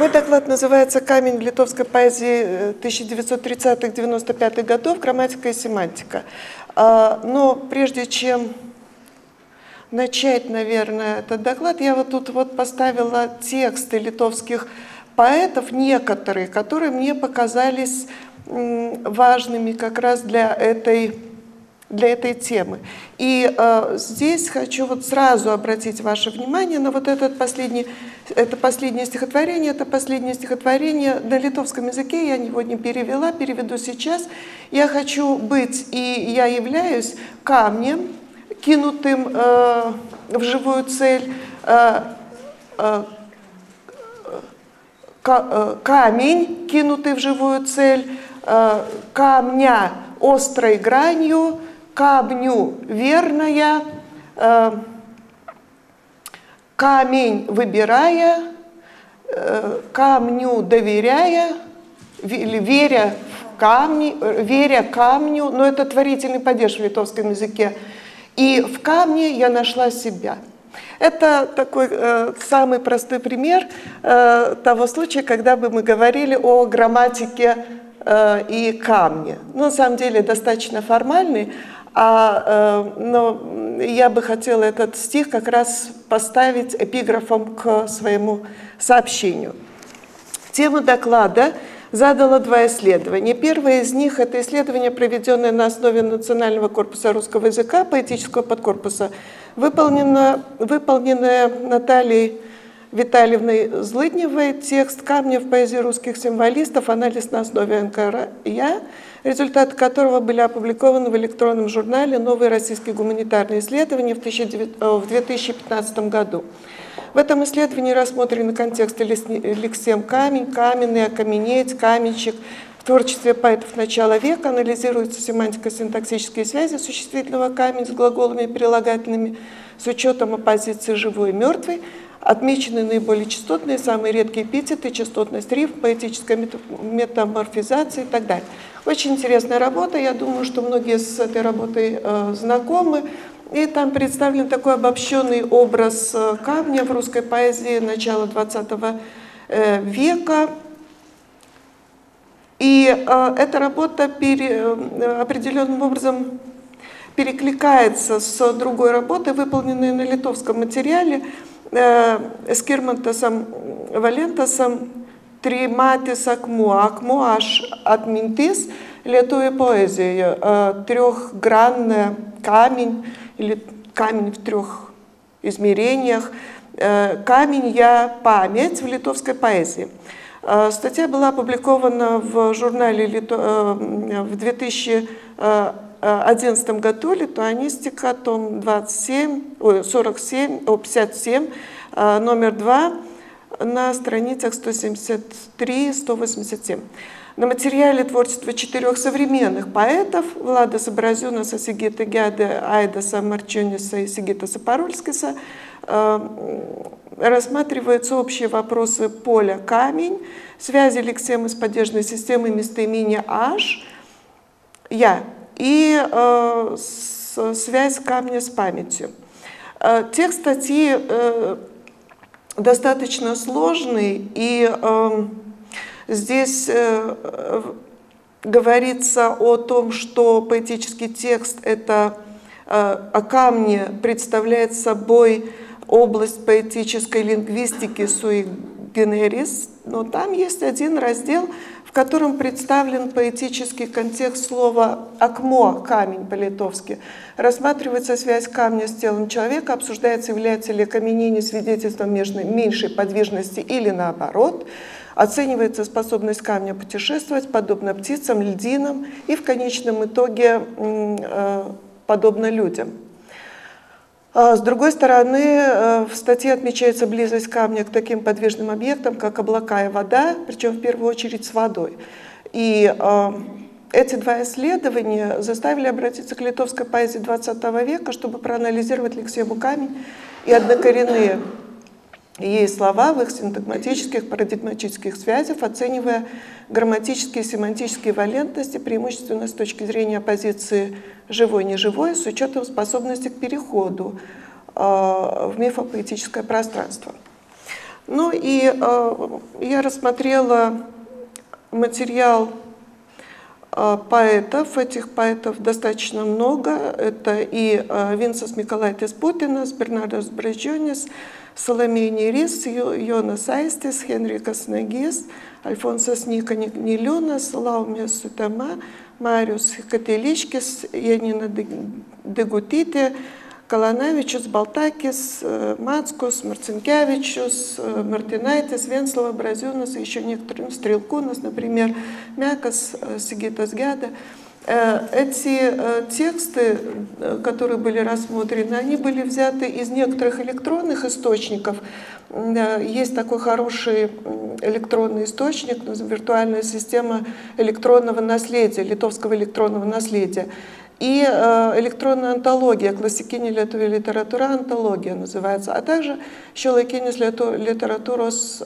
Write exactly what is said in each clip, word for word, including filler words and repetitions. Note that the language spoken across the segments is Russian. Мой доклад называется «Камень в литовской поэзии тысяча девятьсот тридцатых — девяносто пятых годов. Грамматика и семантика». Но прежде чем начать, наверное, этот доклад, я вот тут вот поставила тексты литовских поэтов, некоторые, которые мне показались важными как раз для этой, для этой темы. И э, здесь хочу вот сразу обратить ваше внимание на вот этот последний, это последнее стихотворение, это последнее стихотворение на литовском языке, я его не перевела, переведу сейчас. Я хочу быть, и я являюсь камнем, кинутым э, в живую цель, э, э, э, камень, кинутый в живую цель, э, камня острой гранью, камню верная, э, камень выбирая, э, камню доверяя, веря в камни, веря камню, но это творительный падеж в литовском языке. И в камне я нашла себя. Это такой э, самый простой пример э, того случая, когда бы мы говорили о грамматике э, и камне. Ну, на самом деле достаточно формальный, а, э, но я бы хотела этот стих как раз поставить эпиграфом к своему сообщению. Тему доклада задала два исследования. Первое из них – это исследование, проведенное на основе Национального корпуса русского языка, поэтического подкорпуса, выполнено, выполненное Натальей Витальевной Злыдневой, текст «Камни в поэзии русских символистов», анализ на основе эн ка эр я, результаты которого были опубликованы в электронном журнале «Новые российские гуманитарные исследования» в две тысячи пятнадцатом году. В этом исследовании рассмотрены контексты лексем «камень», «каменный», «окаменеть», «каменщик». В творчестве поэтов начала века анализируются семантико-синтаксические связи существительного «камень» с глаголами и прилагательными с учетом оппозиции «живой» и «мертвый». Отмечены наиболее частотные, самые редкие эпитеты, частотность рифм, поэтическая метаморфизация и так далее. Очень интересная работа, я думаю, что многие с этой работой э, знакомы. И там представлен такой обобщенный образ камня в русской поэзии начала двадцатого века. И э, эта работа пере, определенным образом перекликается с другой работой, выполненной на литовском материале э, Скирмантасом Валентасом «Триматис акму», акму аж отминтис, летуя поэзия, э, трехгранная камень, или камень в трех измерениях, камень я память в литовской поэзии. Статья была опубликована в журнале в две тысячи одиннадцатом году «Литуанистика», том двадцать семь, сорок семь, пятьдесят семь, номер два, на страницах сто семьдесят три — сто восемьдесят семь. На материале творчества четырех современных поэтов – Влада Сабразюна, Сигита Гяде, Айдаса Марчониса и Сигита Сапорольскиса – рассматриваются общие вопросы поля «камень», связи лексемы с падежной системой местоимения «аж», «я» и э, с, связь камня с памятью. Э, текст статьи э, достаточно сложный и... Э, Здесь э, говорится о том, что поэтический текст это, э, о камне представляет собой область поэтической лингвистики sui generis, но там есть один раздел, в котором представлен поэтический контекст слова «акмо» – «камень» по-литовски. Рассматривается связь камня с телом человека, обсуждается, является ли окаменение свидетельством меньшей подвижности или наоборот. Оценивается способность камня путешествовать, подобно птицам, льдинам и в конечном итоге подобно людям. С другой стороны, в статье отмечается близость камня к таким подвижным объектам, как облака и вода, причем в первую очередь с водой. И эти два исследования заставили обратиться к литовской поэзии двадцатого века, чтобы проанализировать лексему «камень» и однокоренные ей слова в их синтагматических, парадигматических связях, оценивая грамматические и семантические валентности, преимущественно с точки зрения оппозиции «живой-неживой», с учетом способности к переходу э, в мифопоэтическое пространство. Ну и э, я рассмотрела материал э, поэтов, этих поэтов достаточно много. Это и э, Винцас Миколайтис-Путинас, Бернардас Бразджёнис, Саломея Нерис, Jonas Aistis, Хенрикас Нагис, Альфонсас Ника-Нилюнас, Лаумия Сутама, Мариус Кателичкис, Янина Дегутите, Каланавичус, Балтакис, Мацкус, Марцинкевичус, Мертенайтис, Венцлова, Бразюнас, еще некоторым Стрелкунас, например, Мякас, Сигита Гяде. Эти тексты, которые были рассмотрены, они были взяты из некоторых электронных источников. Есть такой хороший электронный источник, виртуальная система электронного наследия, литовского электронного наследия. И электронная антология, классикинė lietuvių литература, антология называется, а также «Šiuolaikinės литературос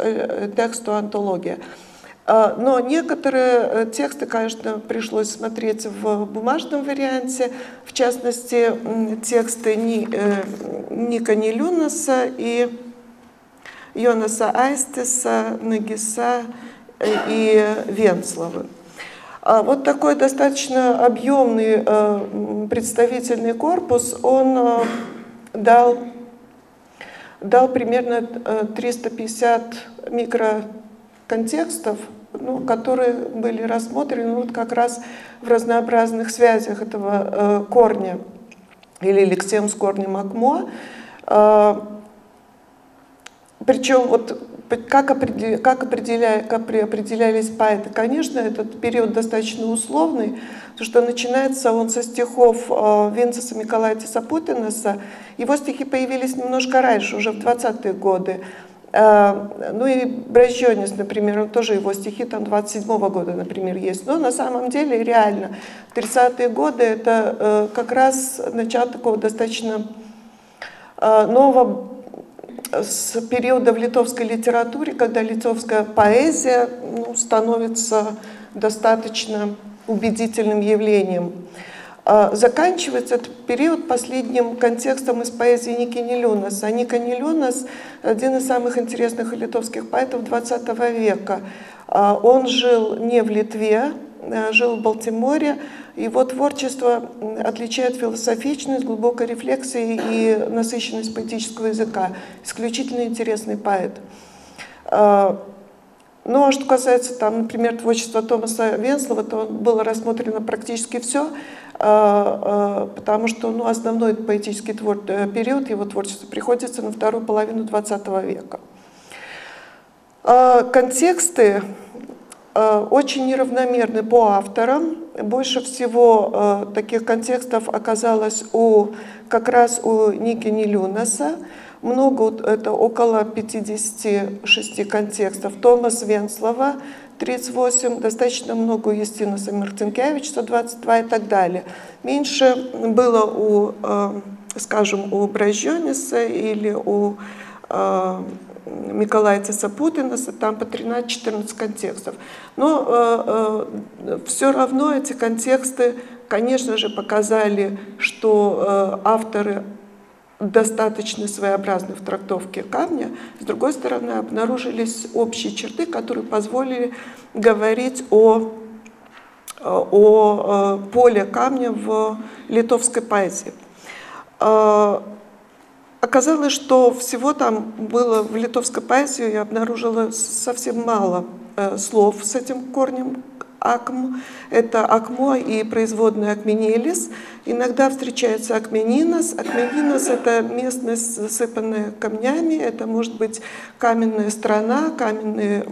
тексту антология». Но некоторые тексты, конечно, пришлось смотреть в бумажном варианте, в частности, тексты Ника Нилюнаса и Jonasa Aistiso, Нагиса и Венцловы. Вот такой достаточно объемный представительный корпус, он дал, дал примерно триста пятьдесят микроконтекстов, ну, которые были рассмотрены вот как раз в разнообразных связях этого корня или лексем с корнем акмо. Причем вот как, определя, как, определя, как определялись поэты? Конечно, этот период достаточно условный, потому что начинается он со стихов Винцаса Миколайтиса-Путинаса. Его стихи появились немножко раньше, уже в двадцатые годы. Ну и Бразджёнис, например, он тоже, его стихи там двадцать седьмого года, например, есть. Но на самом деле реально тридцатые годы — это как раз начало такого достаточно нового с периода в литовской литературе, когда литовская поэзия, ну, становится достаточно убедительным явлением. Заканчивается этот период последним контекстом из поэзии Ники Нилюнаса. Ника Нилюнас – один из самых интересных литовских поэтов двадцатого века. Он жил не в Литве, жил в Балтиморе. Его творчество отличает философичность, глубокой рефлексии и насыщенность поэтического языка. Исключительно интересный поэт. Ну а что касается, там, например, творчества Томаса Венцлова, то было рассмотрено практически все, потому что, ну, основной поэтический твор... период его творчества приходится на вторую половину двадцатого века. Контексты очень неравномерны по авторам. Больше всего таких контекстов оказалось у, как раз у Ники Нилюнаса. Много, это около пятидесяти шести контекстов. Томас Венцлова тридцать восемь, достаточно много у Естинуса Мертенкявичюса сто двадцать два и так далее. Меньше было у, скажем, у Бразджёниса или у Миколайтиса Путинаса, там по тринадцать-четырнадцать контекстов. Но э, э, все равно эти контексты, конечно же, показали, что э, авторы достаточно своеобразны в трактовке камня. С другой стороны, обнаружились общие черты, которые позволили говорить о, о, о поле камня в литовской поэзии. Оказалось, что всего там было в литовской поэзии, я обнаружила совсем мало э, слов с этим корнем акм. Это акмо и производная акменелис. Иногда встречается акменинос. Акменинос — это местность, засыпанная камнями. Это может быть каменная страна, каменная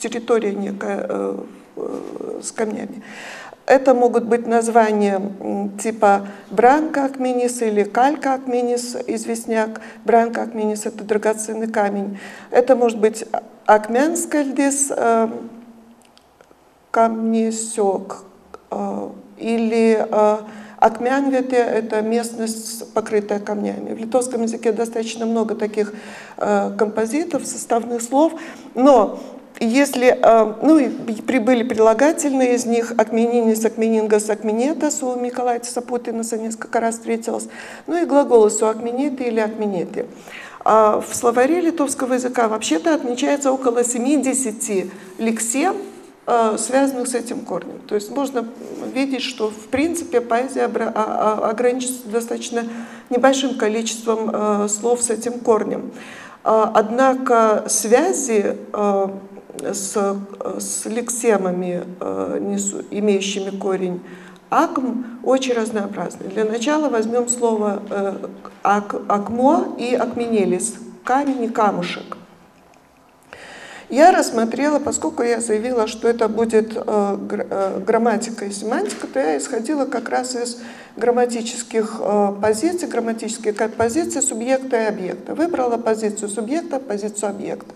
территория некая э, э, с камнями. Это могут быть названия типа бранка акменис или калька акменис, известняк. Бранка акменис — это драгоценный камень. Это может быть акменскальдис, камнесек, или акмянвете — это местность, покрытая камнями. В литовском языке достаточно много таких композитов, составных слов, но если, ну, и прибыли прилагательные из них: акменинис, акменингас, акменетас, у Миколайтиса Путинаса несколько раз встретилось, ну и глаголы суакменеты или акменеты. В словаре литовского языка вообще-то отмечается около семидесяти лексем, связанных с этим корнем. То есть можно видеть, что в принципе поэзия ограничится достаточно небольшим количеством слов с этим корнем. Однако связи с, с лексемами, имеющими корень акм, очень разнообразны. Для начала возьмем слово ак, акмо и акменелис, камень и камушек. Я рассмотрела, поскольку я заявила, что это будет грамматика и семантика, то я исходила как раз из грамматических позиций, грамматические позиции субъекта и объекта. Выбрала позицию субъекта, позицию объекта.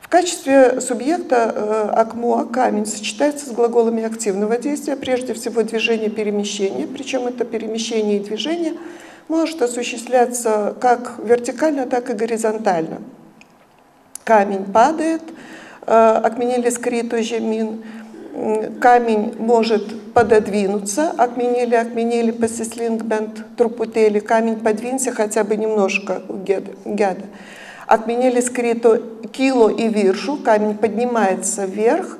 В качестве субъекта акмо, камень, сочетается с глаголами активного действия, прежде всего движение, перемещение, причем это перемещение и движение может осуществляться как вертикально, так и горизонтально. Камень падает, акменели скрито жемин, камень может пододвинуться, акменели, акменели посислингбент трупутели, камень подвинься хотя бы немножко, гяда. Акменели скрито кило и виршу, камень поднимается вверх,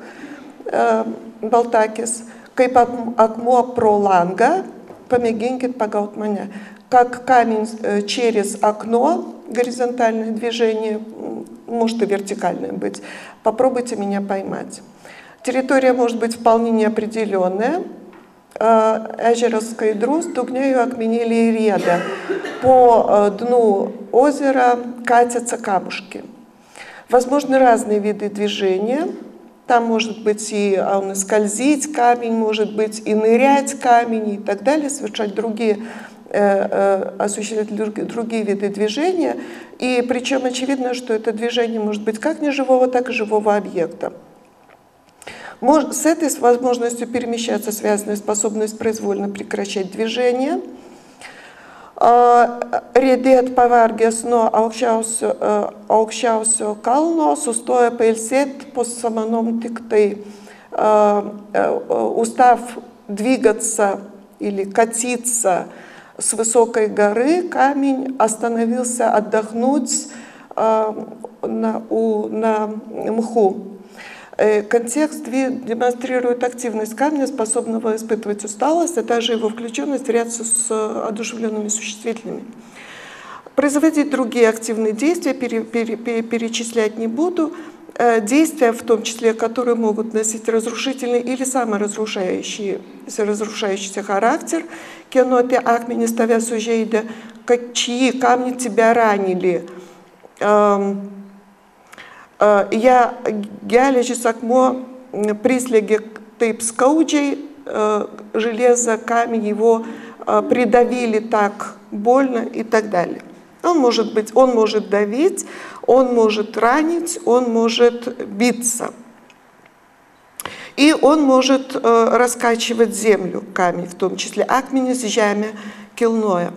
балтакис, кайп акмо проланга, помегенькит пагаутманя. Как камень через окно, горизонтальное движение, может и вертикальное быть. Попробуйте меня поймать. Территория может быть вполне неопределенная. Эжеровская друз, дугнею акменели и реда. По дну озера катятся камушки. Возможны разные виды движения. Там может быть и он, скользить камень, может быть и нырять камень и так далее, совершать другие осуществлять другие виды движения, и причем очевидно, что это движение может быть как неживого, так и живого объекта. С этой возможностью перемещаться связана способность произвольно прекращать движение. Редет паваргес, но аукшаусё кално, сустоя пельсет по самоном тикты. Устав двигаться или катиться с высокой горы, камень остановился отдохнуть э, на, у, на мху. Э, контекст демонстрирует активность камня, способного испытывать усталость, а также его включенность в ряд с одушевленными существительными. Производить другие активные действия, пере, пере, пере, перечислять не буду. Э, действия, в том числе, которые могут носить разрушительный или саморазрушающий разрушающийся характер, кеноте акмени ставя сужейда, чьи камни тебя ранили. Я геалежис акмо прислеги тейпскауджей, железо, камень его придавили так больно и так далее. Он может быть, он может давить, он может ранить, он может биться. И он может э, раскачивать землю, камень в том числе. Акмени с жами килное.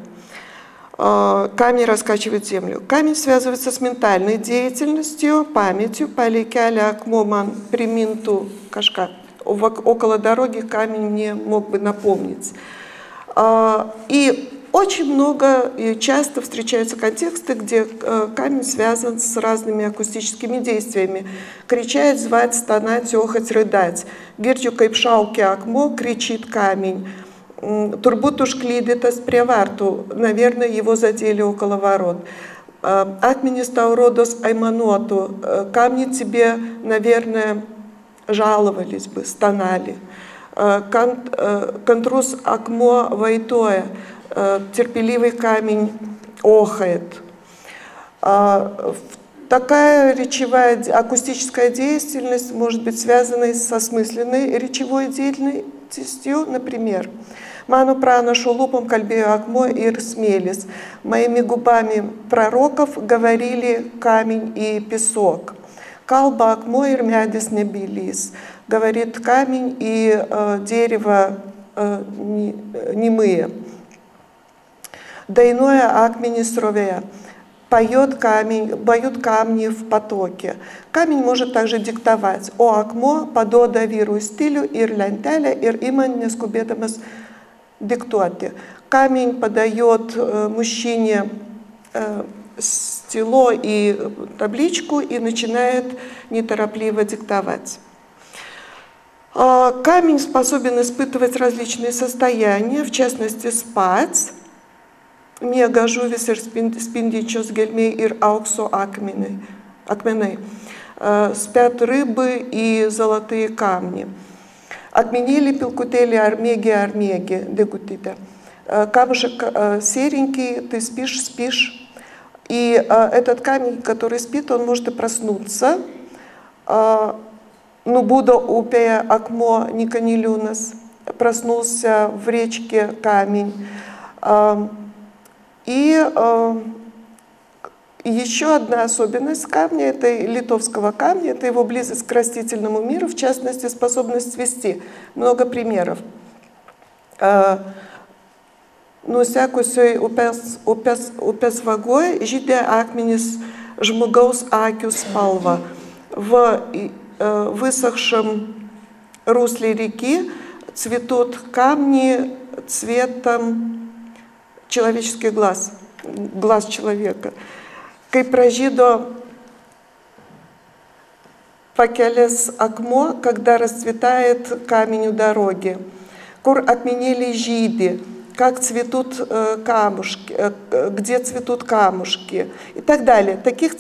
Э, камень раскачивает землю. Камень связывается с ментальной деятельностью, памятью. Паликяля акмоман приминту кашка. Около дороги камень мне мог бы напомнить. Э, и очень много и часто встречаются контексты, где камень связан с разными акустическими действиями. Кричать, звать, стонать, охать, рыдать. Гирджу кайпшауке акмо, кричит камень. Турбутуш клидитас преварту, наверное, его задели около ворот. Администауродос айманоту, камни тебе, наверное, жаловались бы, стонали. Контрус акмо вайтоя. Терпеливый камень охает. Такая речевая, акустическая деятельность может быть связана со смысленной речевой деятельностью, например, «Ману прана шулупом кальбею акмо и рсмелис». «Моими губами пророков говорили камень и песок». «Калба акмо и рмядис небелис». «Говорит камень и э, дерево э, немые». Дайное акмени сровея. Поет камень, поют камни в потоке. Камень может также диктовать. О акмо, подода виру стилю, ир лянтеля, ир иман нескубедамас диктуате. Камень подает мужчине стело и табличку и начинает неторопливо диктовать. Камень способен испытывать различные состояния, в частности спать. Мега жувисер спиндичос гельмей ир ауксо акменей. Спят рыбы и золотые камни. Отменили пилкутели армеги армеги дегутита. Камушек серенький, ты спишь, спишь. И этот камень, который спит, он может и проснуться. Ну, Будда упея акмо Ника-Нилюнас. Проснулся в речке камень. И еще одна особенность камня, это литовского камня, это его близость к растительному миру, в частности, способность цвести. Много примеров. Но всякую сей упес вагой, жидя акменис жмугаус акюс палва. В высохшем русле реки цветут камни цветом человеческий глаз, глаз человека. Как прожидо пакелес акмо, когда расцветает камень у дороги. Кур отменили жиды, как цветут камушки, где цветут камушки и так далее. Таких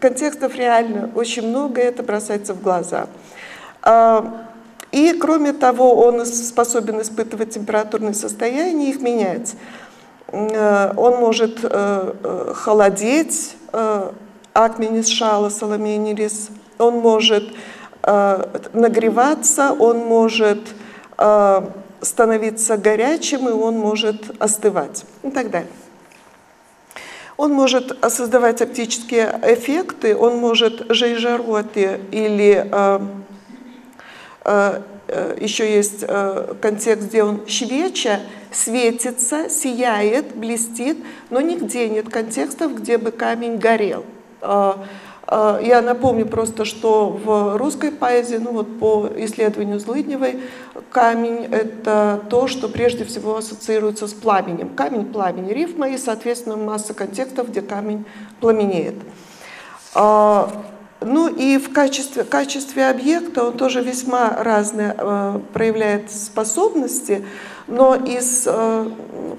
контекстов реально очень много, и это бросается в глаза. И кроме того, он способен испытывать температурные состояния и их менять. Он может холодеть, акменис шала, Саломея Нерис, он может нагреваться, он может становиться горячим, и он может остывать и так далее. Он может создавать оптические эффекты, он может жейжароты или э, э, еще есть э, контекст, где он швеча, светится, сияет, блестит, но нигде нет контекстов, где бы камень горел. Э, э, я напомню просто, что в русской поэзии, ну вот по исследованию Злыдневой, камень — это то, что прежде всего ассоциируется с пламенем. Камень, пламень, рифма и, соответственно, масса контекстов, где камень пламенеет. Ну и в качестве, качестве объекта он тоже весьма разные проявляет способности, но из,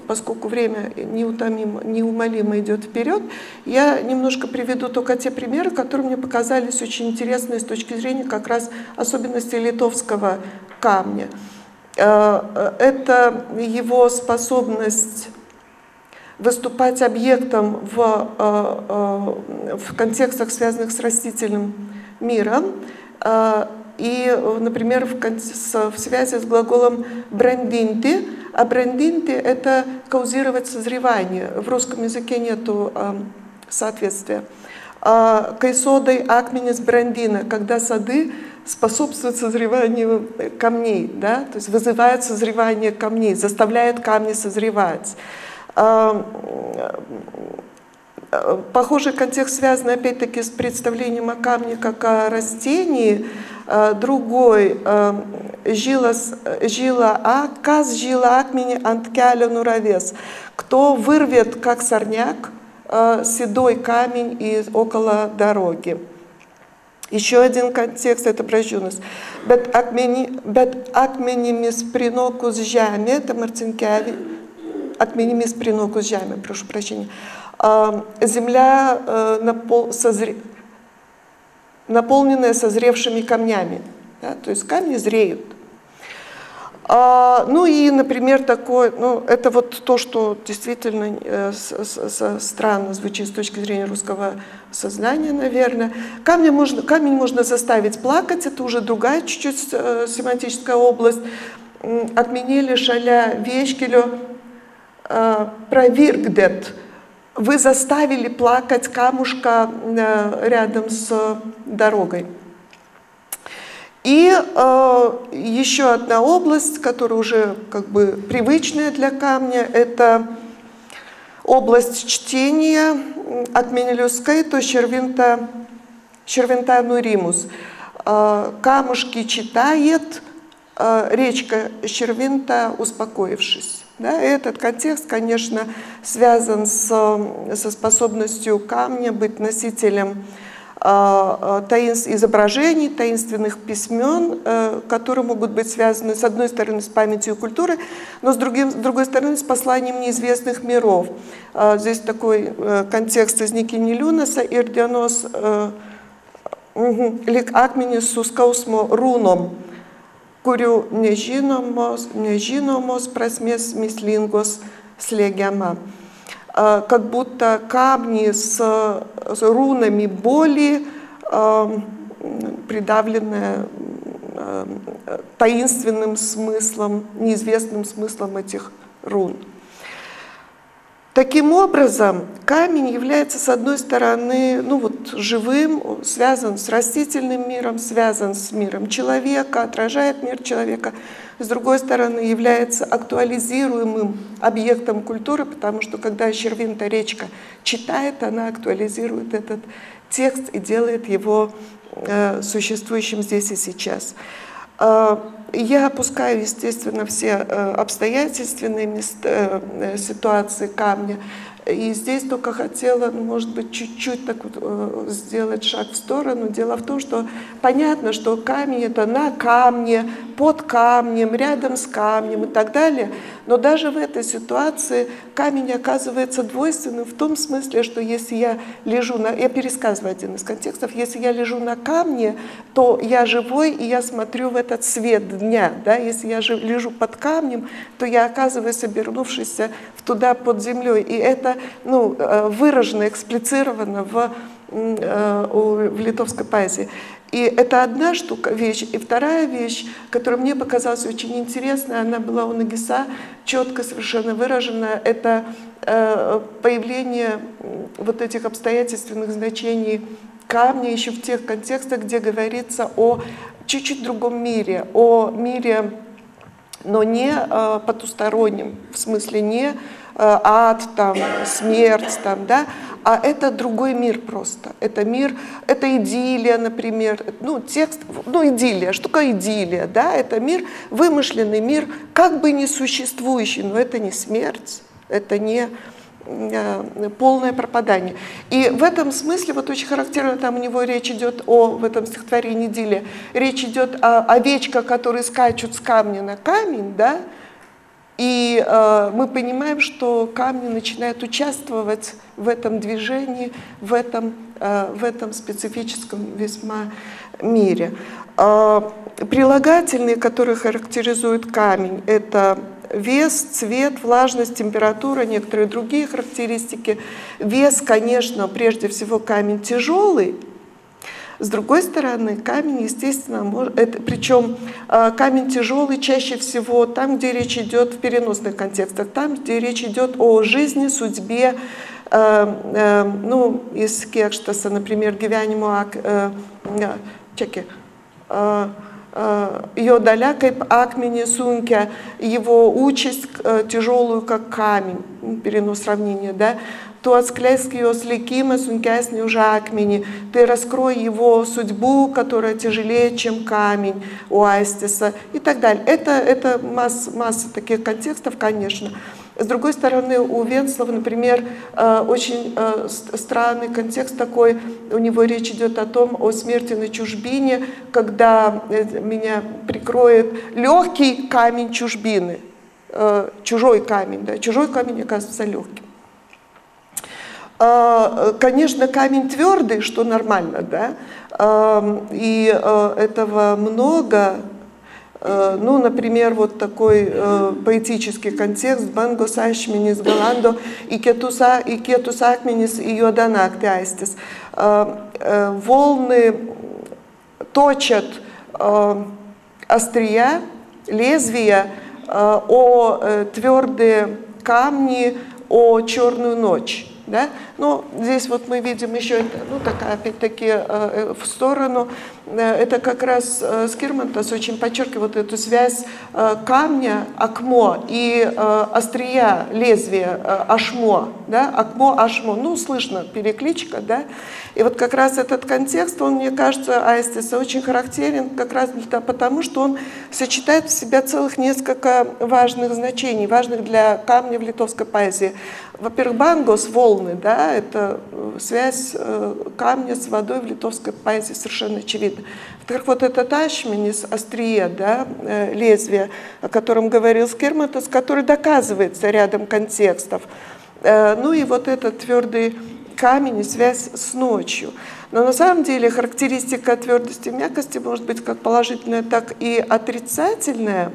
поскольку время неутомимо, неумолимо идет вперед, я немножко приведу только те примеры, которые мне показались очень интересными с точки зрения как раз особенностей литовского камня. Это его способность выступать объектом в, в контекстах, связанных с растительным миром, и, например, в, в связи с глаголом «брендинти», а «брендинти» — это «каузировать созревание». В русском языке нету соответствия. «Кайсодой акменис брендина», когда сады способствует созреванию камней, да? То есть вызывает созревание камней, заставляет камни созревать. Похожий контекст связан опять-таки с представлением о камне как о растении. Другой жила а каз жила акмени анткяля нуравес. Кто вырвет как сорняк седой камень из около дороги. Еще один контекст — это Бразджёнис. Бет акменимис принокус жями, это Марцинкевич. Отменимис принокус жями, прошу прощения. Земля напол, созре, наполненная созревшими камнями, да, то есть камни зреют. Ну и, например, такое, ну, это вот то, что действительно странно звучит с точки зрения русского сознания, наверное. Камень можно, камень можно заставить плакать, это уже другая чуть-чуть семантическая область. Отменили шаля вешкелю провиргдет. Вы заставили плакать камушка рядом с дорогой. И э, еще одна область, которая уже как бы привычная для камня, это область чтения от Менелюской, то червинта, червинта нуримус. Э, камушки читает, речка Щервинта, успокоившись. Да, этот контекст, конечно, связан с, со способностью камня быть носителем э, таинств, изображений, таинственных письмен, э, которые могут быть связаны, с одной стороны, с памятью культуры, но с, другим, с другой стороны, с посланием неизвестных миров. Э, здесь такой э, контекст из Ника-Нилюнаса «Ирдианос лик акменис сускаусмо руном». Курю нежиномос просмес мислингос слегяма. Как будто камни с, с рунами боли, э, придавленные э, таинственным смыслом, неизвестным смыслом этих рун. Таким образом, камень является, с одной стороны, ну вот, живым, связан с растительным миром, связан с миром человека, отражает мир человека. С другой стороны, является актуализируемым объектом культуры, потому что, когда Щервинта речка читает, она актуализирует этот текст и делает его э, существующим здесь и сейчас. Я опускаю, естественно, все обстоятельственные места, ситуации камня. И здесь только хотела, может быть, чуть-чуть так вот сделать шаг в сторону. Дело в том, что понятно, что камень — это на камне, под камнем, рядом с камнем и так далее. Но даже в этой ситуации камень оказывается двойственным в том смысле, что если я лежу на... Я пересказываю один из контекстов. Если я лежу на камне, то я живой, и я смотрю в этот свет дня. Да? Если я лежу под камнем, то я оказываюсь обернувшийся туда под землей. И это ну, выражено, эксплицировано в, в литовской поэзии. И это одна штука, вещь. И вторая вещь, которая мне показалась очень интересной, она была у Нагиса четко совершенно выражена, это появление вот этих обстоятельственных значений камня еще в тех контекстах, где говорится о чуть-чуть другом мире, о мире, но не э, потусторонним, в смысле не э, ад, там, смерть, там, да, а это другой мир просто. Это мир, это идиллия, например, ну, текст, ну, идиллия, штука идиллия, да, это мир, вымышленный мир, как бы не существующий, но это не смерть, это не... полное пропадание. И в этом смысле, вот очень характерно, там у него речь идет о, в этом стихотворении «Идиллия», речь идет о овечках, которые скачут с камня на камень, да, и э, мы понимаем, что камни начинают участвовать в этом движении, в этом, э, в этом специфическом весьма мире. Э, прилагательные, которые характеризуют камень, это... Вес, цвет, влажность, температура, некоторые другие характеристики. Вес, конечно, прежде всего камень тяжелый. С другой стороны, камень, естественно, может, это, причем э, камень тяжелый чаще всего там, где речь идет в переносных контекстах, там, где речь идет о жизни, судьбе. Э, э, ну, из Кекштаса, например, Гевянемуак, э, э, чеки. Э, Йодалякой акмени сунке, его участь тяжелую, как камень, перенос сравнения, да, туацклейский осликима сункяс не уже акмени, ты раскрой его судьбу, которая тяжелее, чем камень у Аистиса, и так далее. Это, это масс, масса таких контекстов, конечно. С другой стороны, у Венцлова, например, очень странный контекст такой, у него речь идет о том, о смерти на чужбине, когда меня прикроет легкий камень чужбины, чужой камень, да, чужой камень оказывается легким. Конечно, камень твердый, что нормально, да, и этого много. Ну, например, вот такой э, поэтический контекст «Бангос ашменис галандо и кетус акменис и йоданак ты аистис». Волны точат э, острия, лезвия э, о э, твердые камни, о черную ночь. Да? Ну, здесь вот мы видим еще, ну, такая, опять-таки, э, в сторону это как раз Скирмантас очень подчеркивает эту связь камня, акмо, и острия, лезвие, ашмо, да, акмо, ашмо, ну, слышно, перекличка, да, и вот как раз этот контекст, он, мне кажется, Аистиса очень характерен как раз потому, что он сочетает в себя целых несколько важных значений, важных для камня в литовской поэзии. Во-первых, бангос, волны, да, это связь камня с водой в литовской поэзии совершенно очевидна. Во-вторых, вот этот ашменис, острие, да, лезвие, о котором говорил Скирмантас, который доказывается рядом контекстов. Ну и вот этот твердый камень и связь с ночью. Но на самом деле характеристика твердости и мягкости может быть как положительная, так и отрицательная.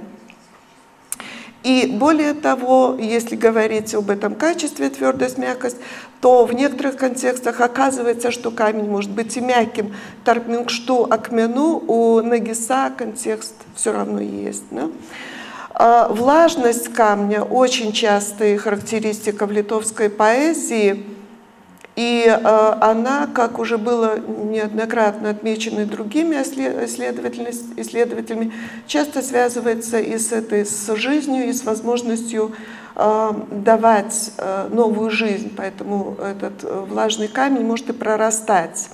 И более того, если говорить об этом качестве твердость, мягкость, то в некоторых контекстах оказывается, что камень может быть и мягким. Тарпмингшту акмену, у Нагиса контекст все равно есть. Да? Влажность камня очень частая характеристика в литовской поэзии. И она, как уже было неоднократно отмечено другими исследователями, часто связывается и с этой с жизнью, и с возможностью давать новую жизнь. Поэтому этот влажный камень может и прорастать.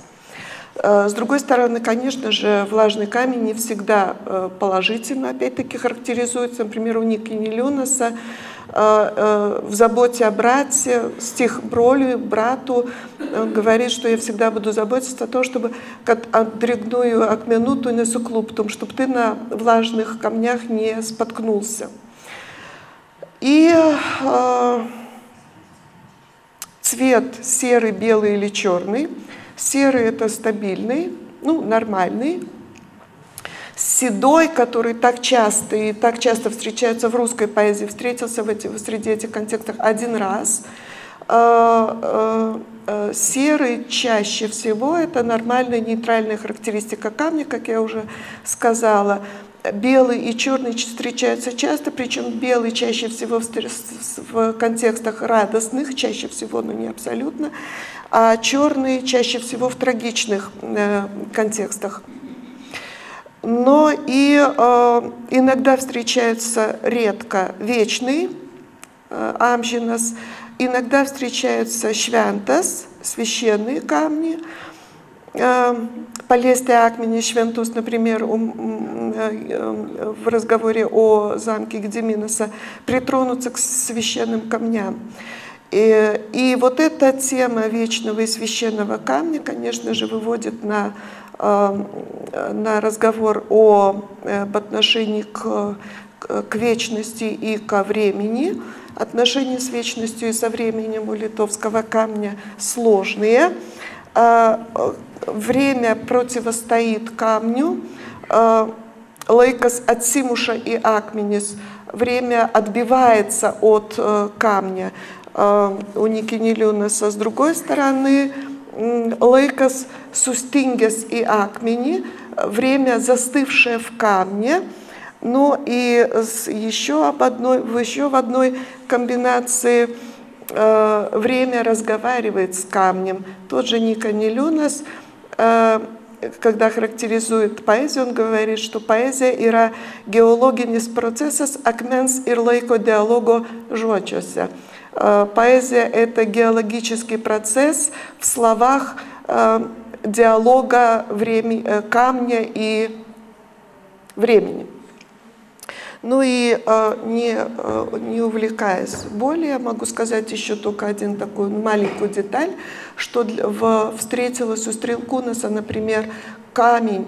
С другой стороны, конечно же, влажный камень не всегда положительно, опять-таки, характеризуется. Например, у Ника-Нилюнаса в заботе о брате, стих Бролю, брату, он говорит, что я всегда буду заботиться о том, чтобы отдрегную акменуту не суклуптум, чтобы ты на влажных камнях не споткнулся. И э, цвет серый, белый или черный. Серый – это стабильный, ну, нормальный. Седой, который так часто и так часто встречается в русской поэзии, встретился в эти, среди этих контекстов один раз. Серый чаще всего – это нормальная нейтральная характеристика камня, как я уже сказала. Белый и черный встречаются часто, причем белый чаще всего в контекстах радостных, чаще всего, но не абсолютно, а черный чаще всего в трагичных контекстах. Но и э, иногда встречаются редко вечный, э, амжинас, иногда встречаются швянтас, священные камни. Э, Полестия акмени швянтус, например, у, э, в разговоре о замке Гдиминоса, притронутся к священным камням. И, и вот эта тема вечного и священного камня, конечно же, выводит на... на разговор о, об отношении к, к вечности и ко времени. Отношения с вечностью и со временем у литовского камня сложные. Время противостоит камню. Лайкас от Симуша и Акменис. Время отбивается от камня. У Ника-Нилюнаса с другой стороны лайкас сустингес и акмени, время застывшее в камне. Ну и еще, об одной, еще в одной комбинации э, время разговаривает с камнем. Тот же Ника-Нилюнас, э, когда характеризует поэзию, он говорит, что поэзия ира геологинис процессас акменс ир лайко диалого жочося. Поэзия — это геологический процесс в словах диалога времени, камня и времени. Ну и не, не увлекаясь более, могу сказать еще только один такую маленькую деталь, что в, встретилась у Стрелкунаса, например, камень.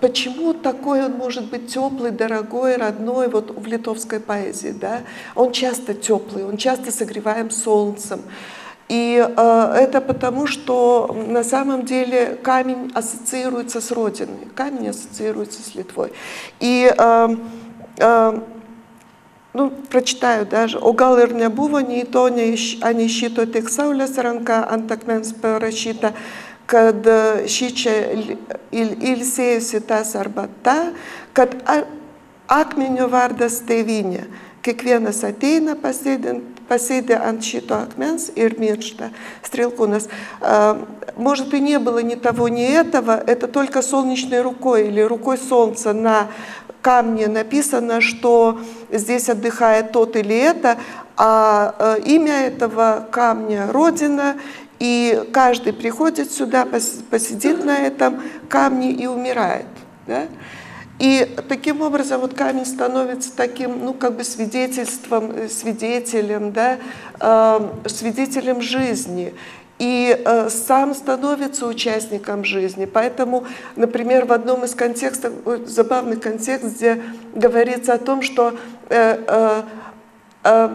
Почему такой он может быть теплый, дорогой, родной вот в литовской поэзии? Да? Он часто теплый, он часто согреваем солнцем. И э, это потому, что на самом деле камень ассоциируется с родиной, камень ассоциируется с Литвой. И э, э, ну, прочитаю даже. «Огалыр не бува, ни то, ни щито тек сауля саранка, антакменс парашита». Kad šičia ilsėjusi tas arba ta, kad akmenio vardas tėvynė. Kiekvienas ateina pasėdint Посейда Анчито Акменс Ирменшта, Стрелкунас. Может, и не было ни того, ни этого, это только солнечной рукой или рукой солнца на камне написано, что здесь отдыхает тот или это, а имя этого камня – Родина, и каждый приходит сюда, посидит на этом камне и умирает. Да? И таким образом вот камень становится таким, ну, как бы свидетельством, свидетелем, да, э, свидетелем жизни. И э, сам становится участником жизни. Поэтому, например, в одном из контекстов, забавный контекст, где говорится о том, что э, э, э,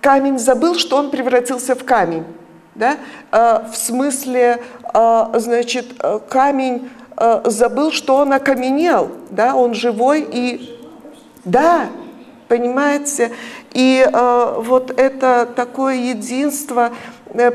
камень забыл, что он превратился в камень. Да? Э, в смысле, э, значит, камень... забыл, что он окаменел, да, он живой и, да, понимаете, и э, вот это такое единство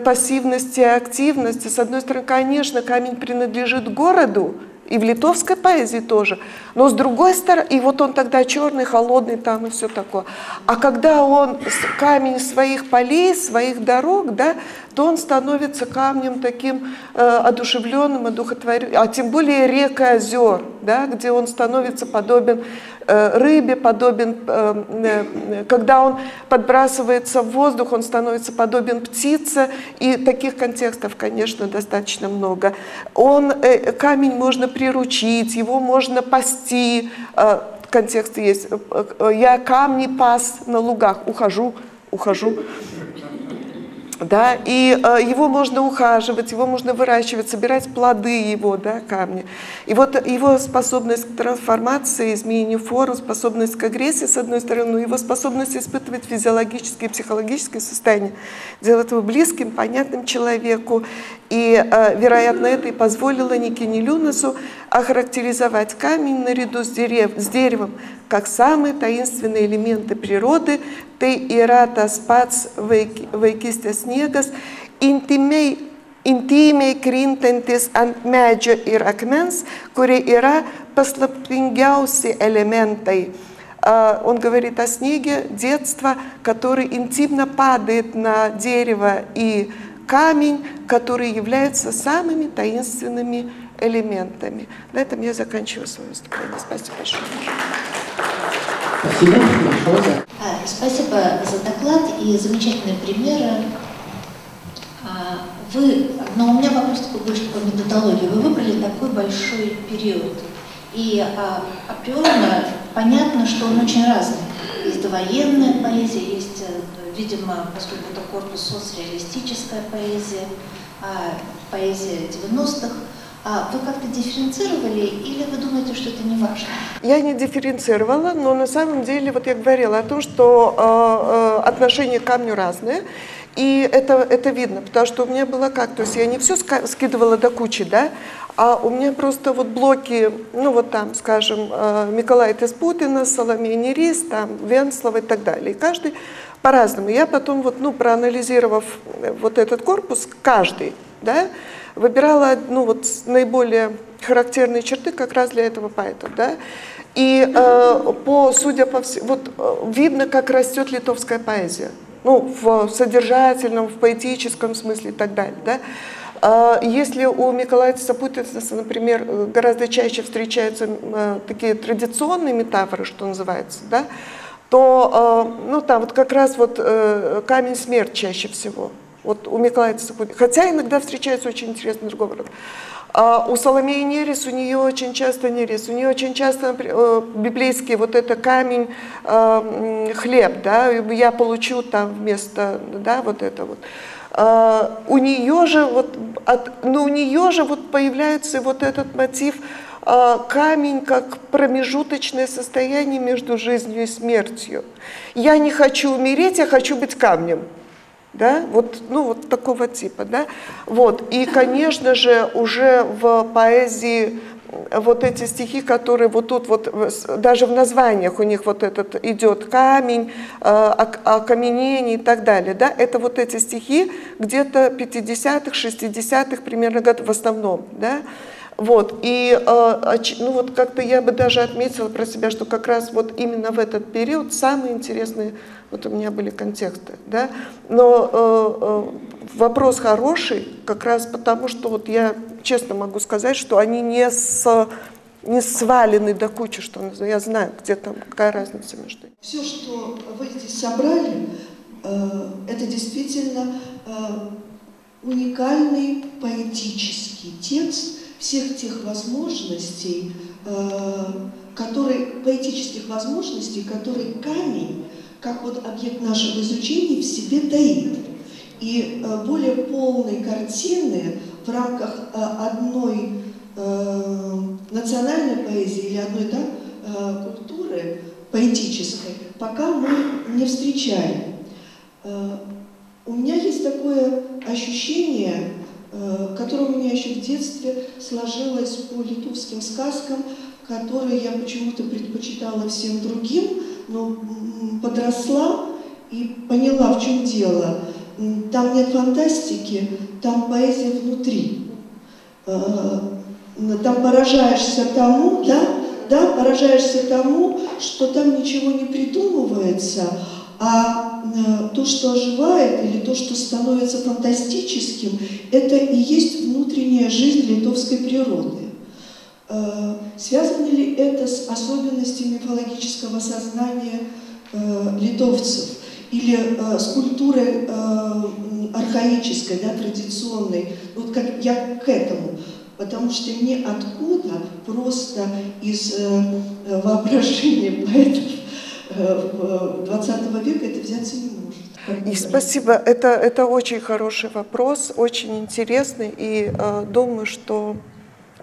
пассивности и активности. С одной стороны, конечно, камень принадлежит городу, и в литовской поэзии тоже, но с другой стороны, и вот он тогда черный, холодный там и все такое. А когда он камень своих полей, своих дорог, да, то он становится камнем таким э, одушевленным, одухотворенным, а тем более рек и озер, да, где он становится подобен э, рыбе, подобен, э, э, когда он подбрасывается в воздух, он становится подобен птице, и таких контекстов, конечно, достаточно много. Он, э, камень можно приручить, его можно пасти, э, контекст есть, я камни пас на лугах, ухожу, ухожу. Да, и э, его можно ухаживать, его можно выращивать, собирать плоды его, да, камни. И вот его способность к трансформации, изменению форм, способность к агрессии, с одной стороны, но его способность испытывать физиологические и психологические состояния, делать его близким, понятным человеку. И, э, вероятно, это и позволило Ника-Нилюнасу охарактеризовать камень наряду с, дерев, с деревом как самые таинственные элементы природы, ты ирата спац вейкистес негас, интимей кринтентис ант меджо ир акменс, кури ира паслаптингяуси элементой. Он говорит о снеге детства, который интимно падает на дерево и камень, которые являются самыми таинственными элементами. На этом я заканчиваю свое выступление. Спасибо большое. Спасибо. Спасибо за доклад и замечательные примеры. Вы, но у меня вопрос такой больше по методологии. Вы выбрали такой большой период. И априорно понятно, что он очень разный. Есть довоенная поэзия, есть, видимо, поскольку это корпус соцреалистическая поэзия, поэзия девяностых. А вы как-то дифференцировали или вы думаете, что это не важно? Я не дифференцировала, но на самом деле, вот я говорила о том, что э, отношения к камню разные, и это, это видно, потому что у меня было как, то есть я не все скидывала до кучи, да, а у меня просто вот блоки, ну вот там, скажем, э, Миколайтис-Путинас, Саломея Нерис, там, Венцлова и так далее, и каждый по-разному. Я потом, вот, ну, проанализировав вот этот корпус, каждый, да, выбирала, ну, вот, наиболее характерные черты как раз для этого поэта. Да? И э, по, судя по всему, вот, видно, как растет литовская поэзия. Ну, в содержательном, в поэтическом смысле и так далее. Да? Если у Миколайтиса Путинаса, например, гораздо чаще встречаются такие традиционные метафоры, что называется, да, то ну, там вот как раз вот, камень смерть чаще всего. Вот у Миколайтиса, хотя иногда встречается очень интересный другой род. А у Саломеи Нерис, у нее очень часто Нерис, у нее очень часто например, библейский вот это камень, э, хлеб, да, я получу там вместо, да, вот это вот. А у нее же вот, от, ну, у нее же вот появляется вот этот мотив, камень как промежуточное состояние между жизнью и смертью. Я не хочу умереть, я хочу быть камнем. Да? Вот, ну, вот такого типа. Да? Вот. И, конечно же, уже в поэзии вот эти стихи, которые вот тут, вот, даже в названиях у них вот этот идет камень, окаменение и так далее. Да? Это вот эти стихи где-то пятидесятых, шестидесятых примерно в основном. Да? Вот, и ну, вот как-то я бы даже отметила про себя, что как раз вот именно в этот период самые интересные, вот у меня были контексты, да, но вопрос хороший, как раз потому, что вот я честно могу сказать, что они не, с, не свалены до кучи, что я знаю, где там, какая разница между ними. Все, что вы здесь собрали, это действительно уникальный поэтический текст, всех тех возможностей, э, которые, поэтических возможностей, которые камень, как вот объект нашего изучения, в себе таит. И э, более полной картины в рамках э, одной э, национальной поэзии или одной да, э, культуры поэтической пока мы не встречаем. Э, у меня есть такое ощущение, которое у меня еще в детстве сложилось по литовским сказкам, которые я почему-то предпочитала всем другим, но подросла и поняла, в чем дело. Там нет фантастики, там поэзия внутри. Там поражаешься тому, да, да, поражаешься тому, что там ничего не придумывается, а то, что оживает, или то, что становится фантастическим, это и есть внутренняя жизнь литовской природы. Связано ли это с особенностями мифологического сознания литовцев или с культурой архаической, да, традиционной? Вот как я к этому. Потому что ниоткуда, просто из воображения поэтов, двадцатого века это взяться не может. И спасибо. Это, это очень хороший вопрос, очень интересный и э, думаю, что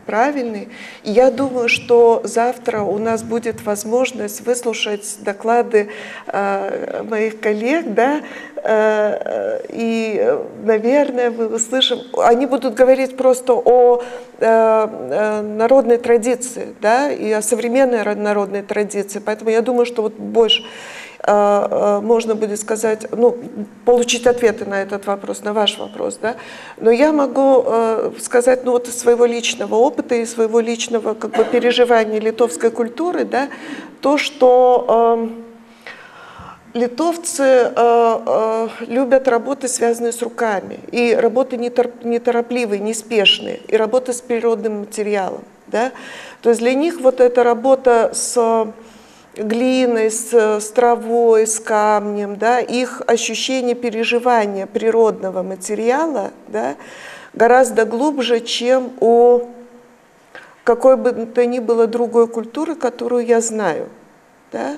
правильный. И я думаю, что завтра у нас будет возможность выслушать доклады э, моих коллег, да, э, и, наверное, мы услышим, они будут говорить просто о э, народной традиции, да, и о современной народной традиции, поэтому я думаю, что вот больше можно будет сказать, ну, получить ответы на этот вопрос, на ваш вопрос, да, но я могу сказать, ну, вот из своего личного опыта и своего личного, как бы, переживания литовской культуры, да, то, что э, литовцы э, э, любят работы, связанные с руками, и работы неторопливые, неспешные, и работы с природным материалом, да, то есть для них вот эта работа с глиной, с, с травой, с камнем, да, их ощущение переживания природного материала, да, гораздо глубже, чем у какой бы то ни было другой культуры, которую я знаю. Да.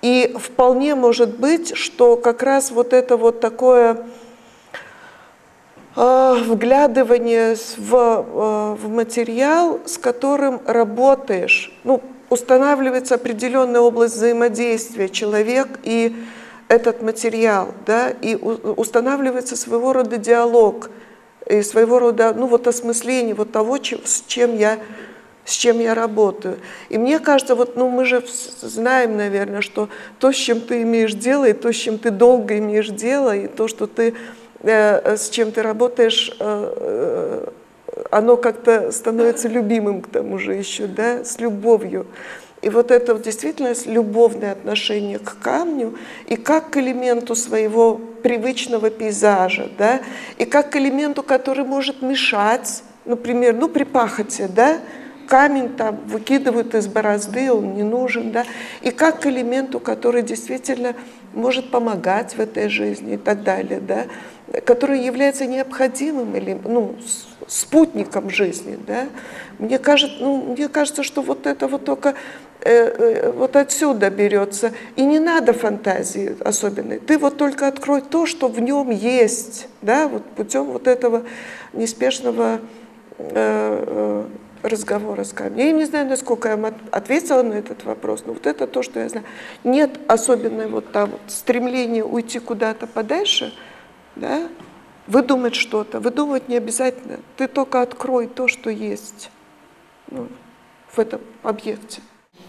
И вполне может быть, что как раз вот это вот такое э, вглядывание в, э, в материал, с которым работаешь, ну, устанавливается определенная область взаимодействия человек и этот материал, да, и устанавливается своего рода диалог, и своего рода, ну, вот осмысление вот того, с чем я, с чем я работаю. И мне кажется, вот, ну, мы же знаем, наверное, что то, с чем ты имеешь дело, и то, с чем ты долго имеешь дело, и то, что ты, э, с чем ты работаешь, э, оно как-то становится любимым, к тому же еще, да, с любовью. И вот это действительно любовное отношение к камню и как к элементу своего привычного пейзажа, да, и как к элементу, который может мешать, например, ну, при пахоте, да, камень там выкидывают из борозды, он не нужен, да, и как к элементу, который действительно может помогать в этой жизни и так далее, да, который является необходимым или, ну, спутником жизни, да? Мне кажется, ну, мне кажется, что вот это вот только э, э, вот отсюда берется. И не надо фантазии особенной. Ты вот только открой то, что в нем есть, да? Вот путем вот этого неспешного э, разговора с камнем. Я не знаю, насколько я вам ответила на этот вопрос, но вот это то, что я знаю. Нет особенной вот там вот стремления уйти куда-то подальше, да? Выдумать что-то. Выдумывать не обязательно. Ты только открой то, что есть, ну, в этом объекте.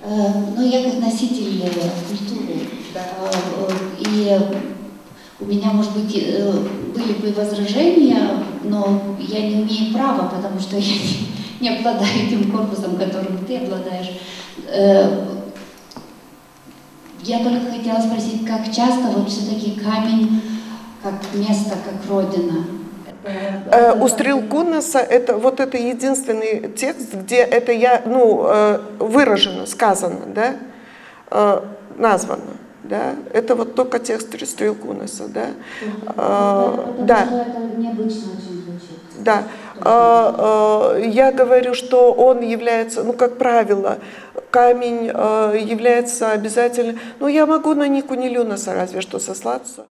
Ну, я как носитель культуры, да, и у меня, может быть, были бы возражения, но я не имею права, потому что я не обладаю тем корпусом, которым ты обладаешь. Я только хотела спросить, как часто вот все-таки камень как место, как родина? У Стрелкунаса это вот это единственный текст, где это я, ну, выражено, сказано, да, названо, да. Это вот только текст Стрелкунаса, да. Потому да. Что это необычно очень звучит. Да. Я говорю, что он является, ну, как правило, камень является обязательно. Ну, я могу на Нику-Нилюнаса разве что сослаться.